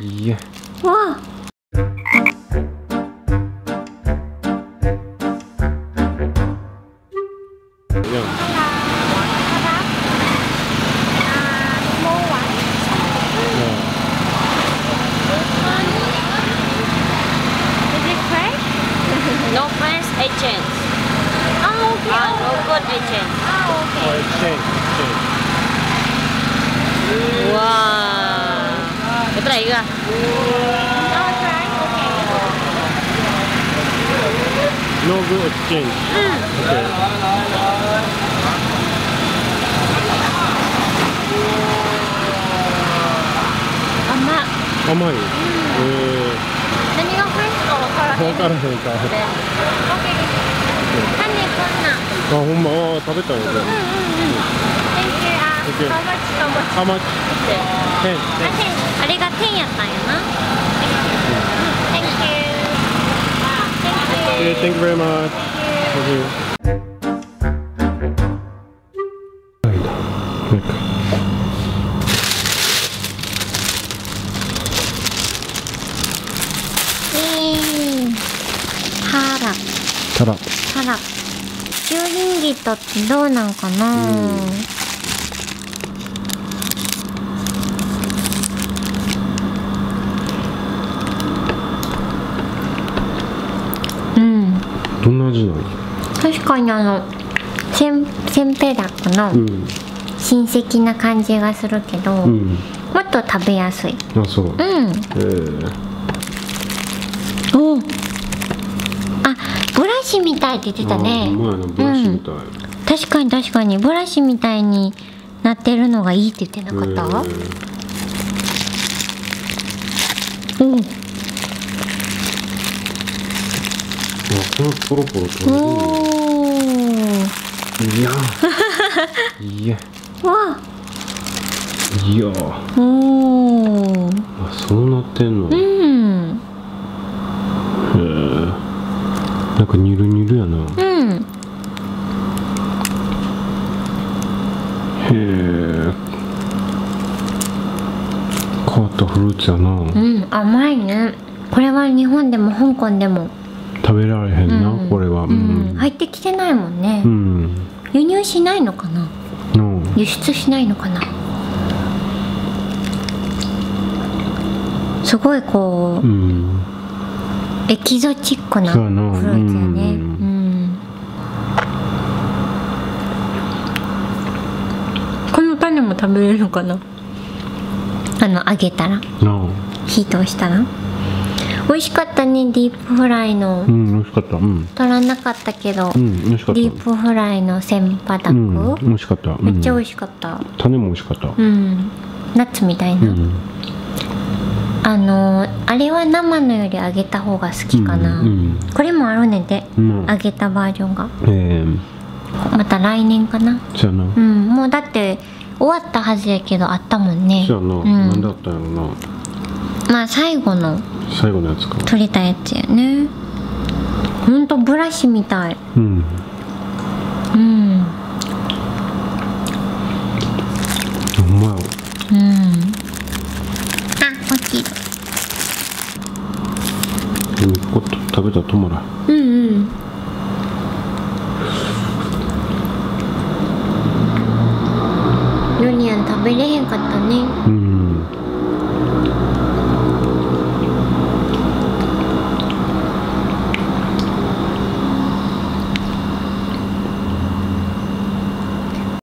이야. 와. Exchange. Okay. 엄마. 내가 French color. 네. 한입 끝나. 엄마, 다됐다 이거. Thank you. How much? Ten. 아, 내가 10이었다였나? Okay, thank you very much. Thank you. 타락. 타락. 슈링기 또どうなんかな?確かにせんべいだこの親戚な感じがするけど、もっと食べやすい。あ、そう。うん。お。あ、ブラシみたいって言ってたね。ブラシみたい。確かに確かにブラシみたいになってるのがいいって言ってなかった？うん。 포로포로 이야 이야 와 이야 오 아, そうなってんの? 약간 니루니루야な.変わった フルーツやな. 甘いね. これは日本でも香港でも 食べられへんな、これは。入ってきてないもんね。輸入しないのかな。輸出しないのかな。すごいこうエキゾチックなフルーツよね。この種も食べれるのかな。揚げたら、火通したら。 美味しかったね、ディープフライの。美味しかった。取らなかったけど、ディープフライの千羽鐸。美味しかった。めっちゃ美味しかった。種も美味しかった。ナッツみたいな。あれは生のより揚げた方が好きかな。これもあるねんで、揚げたバージョンが。また来年かな。そうやな。もうだって終わったはずやけど、あったもんね。そうやな。なんだったんやろな。まあ最後のやつか。取れたやつやね。ほんとブラシみたい。うまい。あ、落ちる。これ食べたら止まらん。ドリアン食べれへんかったね。